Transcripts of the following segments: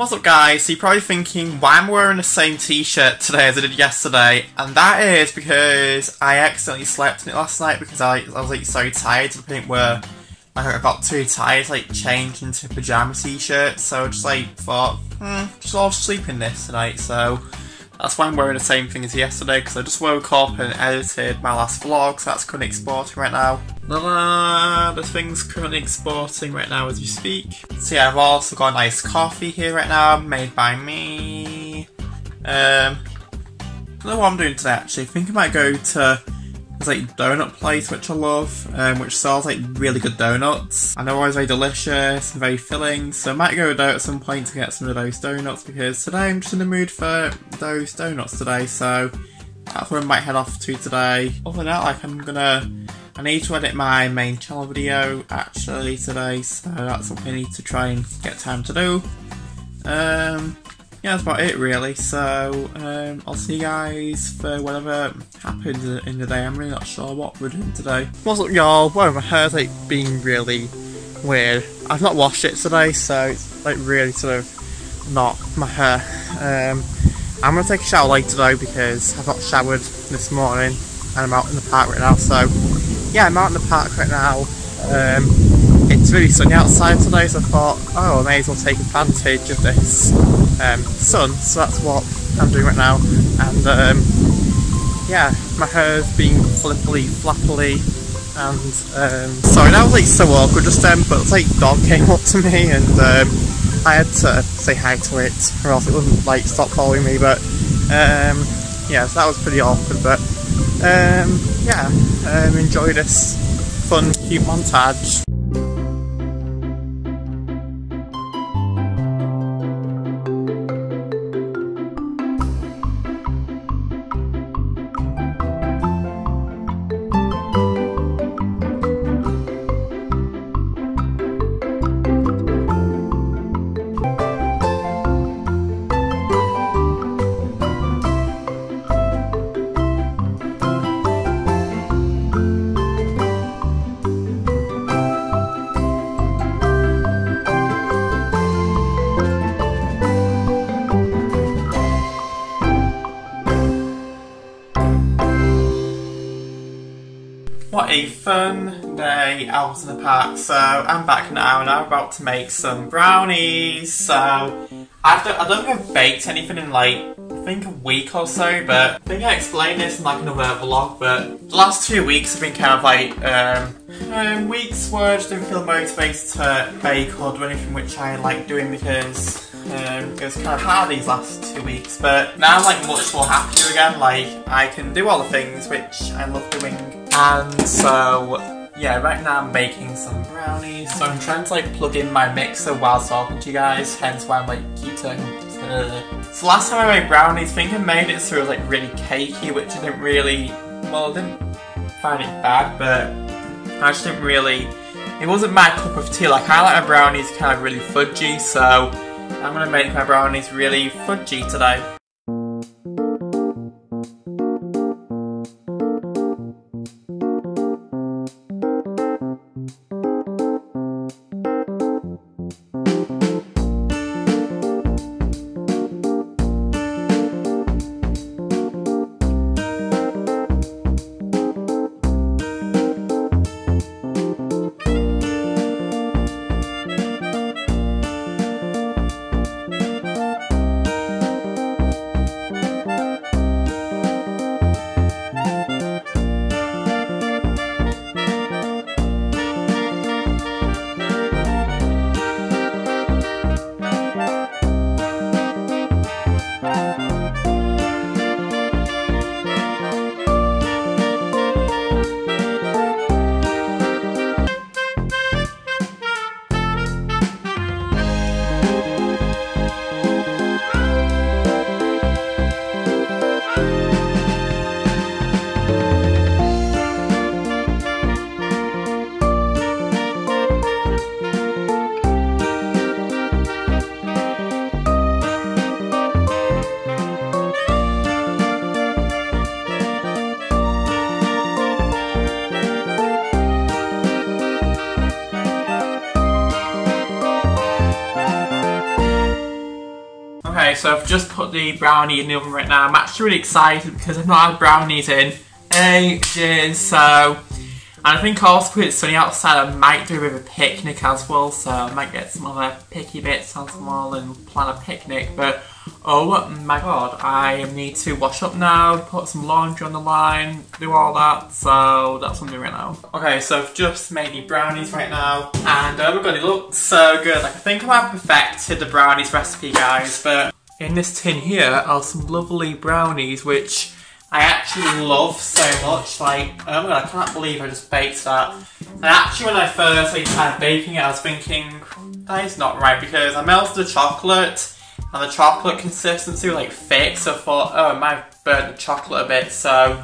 What's up guys, so you're probably thinking why I'm wearing the same t-shirt today as I did yesterday, and that is because I accidentally slept in it last night because I was like so tired to the point where I got too tired to like change into a pyjama t-shirt, so I just like thought, just I'll sleep in this tonight, so that's why I'm wearing the same thing as yesterday because I just woke up and edited my last vlog, so that's currently exporting right now. The thing's currently exporting right now as we speak. So yeah, I've also got a nice coffee here right now, made by me. I don't know what I'm doing today actually. I think I might go to this like donut place which I love, which sells like really good donuts. I know they're always very delicious and very filling, so I might go there at some point to get some of those donuts because today I'm just in the mood for those donuts today, so that's where I might head off to today. Other than that, like I need to edit my main channel video actually today, so that's something I need to try and get time to do. Yeah, that's about it really, so I'll see you guys for whatever happens in the day. I'm really not sure what we're doing today. What's up y'all? Well, my hair's like being really weird. I've not washed it today, so it's like really sort of not my hair. I'm going to take a shower later though because I've not showered this morning and I'm out in the park right now, so yeah, I'm out in the park right now. It's really sunny outside today, so I thought, oh, I may as well take advantage of this sun, so that's what I'm doing right now. And yeah, my hair's being flippily, flappily, and sorry, that was like so awkward just then, but it's like dog came up to me and I had to say hi to it, or else it wouldn't like stop following me, but yeah, so that was pretty awkward, but yeah, enjoy this fun, cute montage. What a fun day out in the park. So I'm back now and I'm about to make some brownies. So I don't think I've baked anything in like, I think a week or so, but I think I explained this in like another vlog, but the last 2 weeks have been kind of like, weeks where I just didn't feel motivated to bake or do anything which I like doing because it was kind of hard these last 2 weeks, but now I'm like much more happier again, like I can do all the things which I love doing. And so, yeah, right now I'm making some brownies, so I'm trying to like plug in my mixer while talking to you guys, hence why I'm like keep turning. So last time I made brownies, I think I made it so it was like really cakey, which I didn't really, well, I didn't find it bad, but I just didn't really, it wasn't my cup of tea. Like I like my brownies kind of really fudgy, so I'm going to make my brownies really fudgy today. Okay, so I've just put the brownie in the oven right now. I'm actually really excited because I've not had brownies in ages, so... And I think also because it's sunny outside, I might do a bit of a picnic as well, so I might get some other picky bits and some all and plan a picnic, but oh my god, I need to wash up now, put some laundry on the line, do all that, so that's what I'm doing right now. Okay, so I've just made the brownies right now, and oh my god, they look so good. Like, I think I might have perfected the brownies recipe, guys, but in this tin here are some lovely brownies, which I actually love so much. Like, oh my god, I can't believe I just baked that. And actually when I first started baking it, I was thinking, that is not right, because I melted the chocolate, and the chocolate consistency was like thick, so I thought, oh, I might have burnt the chocolate a bit, so...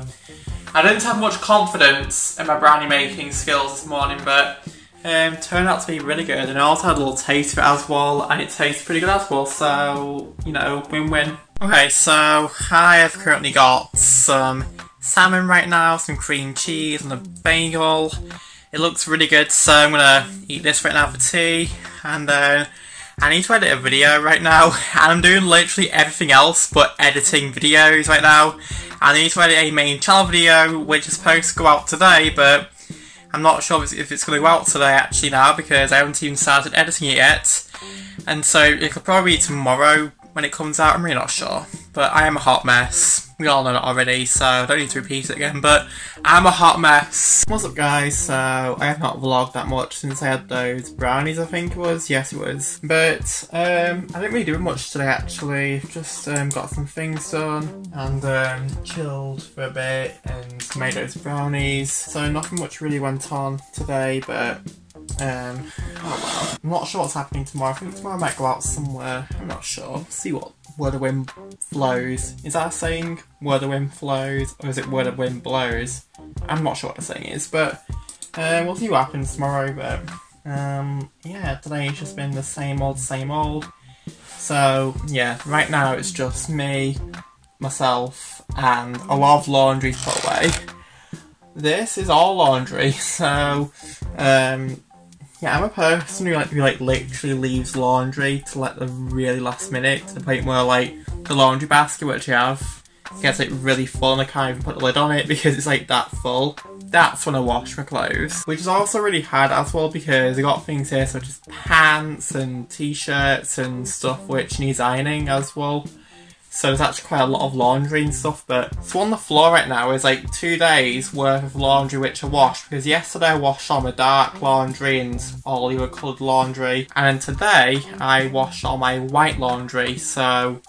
I didn't have much confidence in my brownie making skills this morning, but turned out to be really good, and I also had a little taste of it as well, and it tastes pretty good as well, so, you know, win-win. Okay, so I have currently got some salmon right now, some cream cheese and a bagel. It looks really good, so I'm gonna eat this right now for tea, and then I need to edit a video right now, and I'm doing literally everything else but editing videos right now. I need to edit a main channel video which is supposed to go out today, but I'm not sure if it's going to go out today actually now, because I haven't even started editing it yet, and so it could probably be tomorrow when it comes out. I'm really not sure, but I am a hot mess. We all know that already, so I don't need to repeat it again, but I'm a hot mess. What's up, guys? So I have not vlogged that much since I had those brownies, I think it was. Yes, it was. But I didn't really do much today, actually. Just got some things done and chilled for a bit and made those brownies. So nothing much really went on today, but... oh well. I'm not sure what's happening tomorrow. I think tomorrow I might go out somewhere. I'm not sure. See what where the wind flows. Is that a saying? Where the wind flows, or is it where the wind blows? I'm not sure what the saying is, but we'll see what happens tomorrow. But yeah, today's just been the same old, same old. So yeah, right now it's just me, myself, and a lot of laundry put away. This is all laundry, so yeah, I'm a person who literally leaves laundry to like the really last minute, to the point where like the laundry basket which I have gets like really full and I can't even put the lid on it because it's like that full. That's when I wash my clothes, which is also really hard as well, because I got things here such as pants and t-shirts and stuff which needs ironing as well. So there's actually quite a lot of laundry and stuff, but so on the floor right now is like 2 days worth of laundry which I washed, because yesterday I washed all my dark laundry and all the other coloured laundry, and then today I washed all my white laundry, so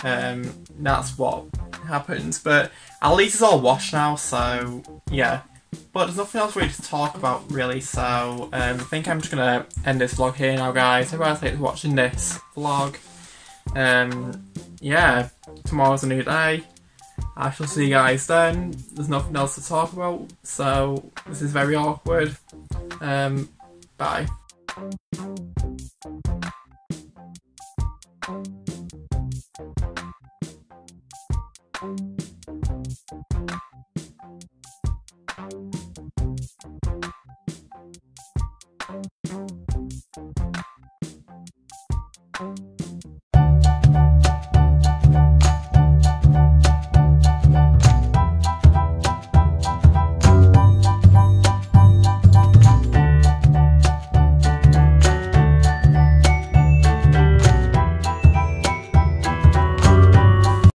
that's what happens. But at least it's all washed now, so yeah. But there's nothing else really to talk about really, so I think I'm just gonna end this vlog here now, guys. Everyone, thanks for watching this vlog. Yeah, tomorrow's a new day. I shall see you guys then. There's nothing else to talk about, so this is very awkward. Bye.